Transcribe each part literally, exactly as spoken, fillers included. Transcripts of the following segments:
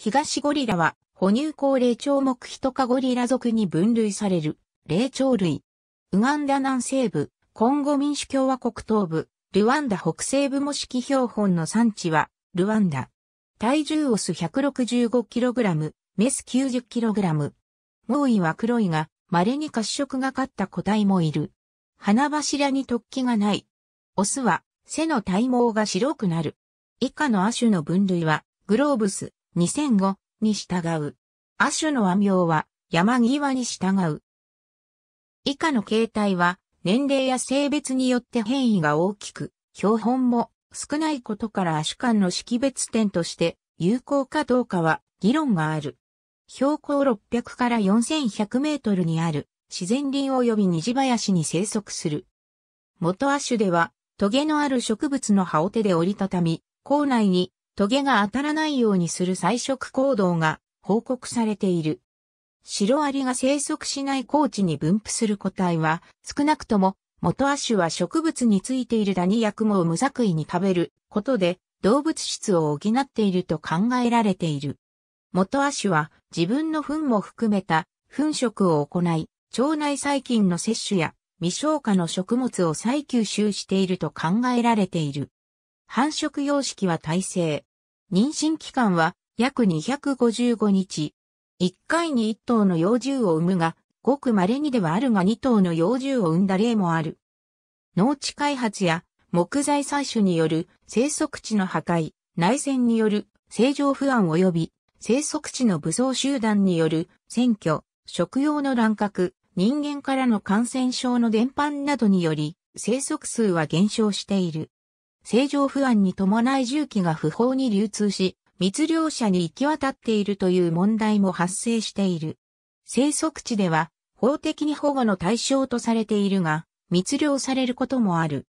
東ゴリラは、哺乳綱霊長目ヒト科ゴリラ属に分類される、霊長類。ウガンダ南西部、コンゴ民主共和国東部、ルワンダ北西部模式標本の産地は、ルワンダ。体重オス ひゃくろくじゅうごキログラム、メス きゅうじゅっキログラム。猛威は黒いが、稀に褐色がかった個体もいる。鼻柱に突起がない。オスは、背の体毛が白くなる。以下の亜種の分類は、グローブス、にせんごに従う。亜種の和名は、山際に従う。以下の形態は、年齢や性別によって変異が大きく、標本も少ないことから亜種間の識別点として、有効かどうかは議論がある。標高ろっぴゃくからよんせんひゃくメートルにある自然林及び二次林に生息する。元亜種では、トゲのある植物の葉を手で折りたたみ、口内にトゲが当たらないようにする採食行動が報告されている。シロアリが生息しない高地に分布する個体は、少なくとも元亜種は植物についているダニやクモを無作為に食べることで動物質を補っていると考えられている。元亜種は自分の糞も含めた糞食を行い、腸内細菌の摂取や未消化の食物を再吸収していると考えられている。繁殖様式は胎生。妊娠期間は約にひゃくごじゅうごにち。いっかいにいっとうの幼獣を産むが、ごく稀にではあるがにとうの幼獣を産んだ例もある。農地開発や木材採取による生息地の破壊、内戦による政情不安及び生息地の武装集団による占拠、食用の乱獲、人間からの感染症の伝播などにより、生息数は減少している。政情不安に伴い銃器が不法に流通し、密猟者に行き渡っているという問題も発生している。生息地では法的に保護の対象とされているが、密猟されることもある。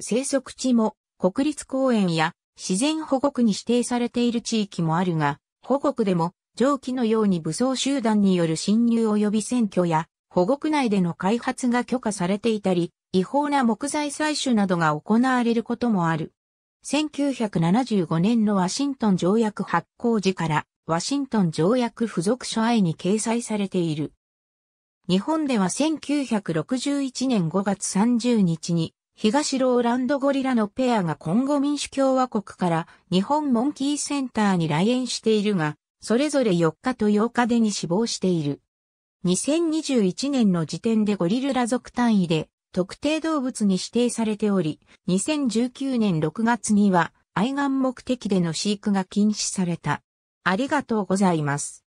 生息地も国立公園や自然保護区に指定されている地域もあるが、保護区でも上記のように武装集団による侵入及び占拠や保護区内での開発が許可されていたり、違法な木材採取などが行われることもある。せんきゅうひゃくななじゅうごねんのワシントン条約発効時からワシントン条約付属書Iに掲載されている。日本ではせんきゅうひゃくろくじゅういちねんごがつさんじゅうにちに東ローランドゴリラのペアがコンゴ民主共和国から日本モンキーセンターに来園しているが、それぞれよっかとようかでに死亡している。にせんにじゅういちねんの時点でゴリラ属単位で特定動物に指定されており、にせんじゅうきゅうねんろくがつには愛玩目的での飼育が禁止された。ありがとうございます。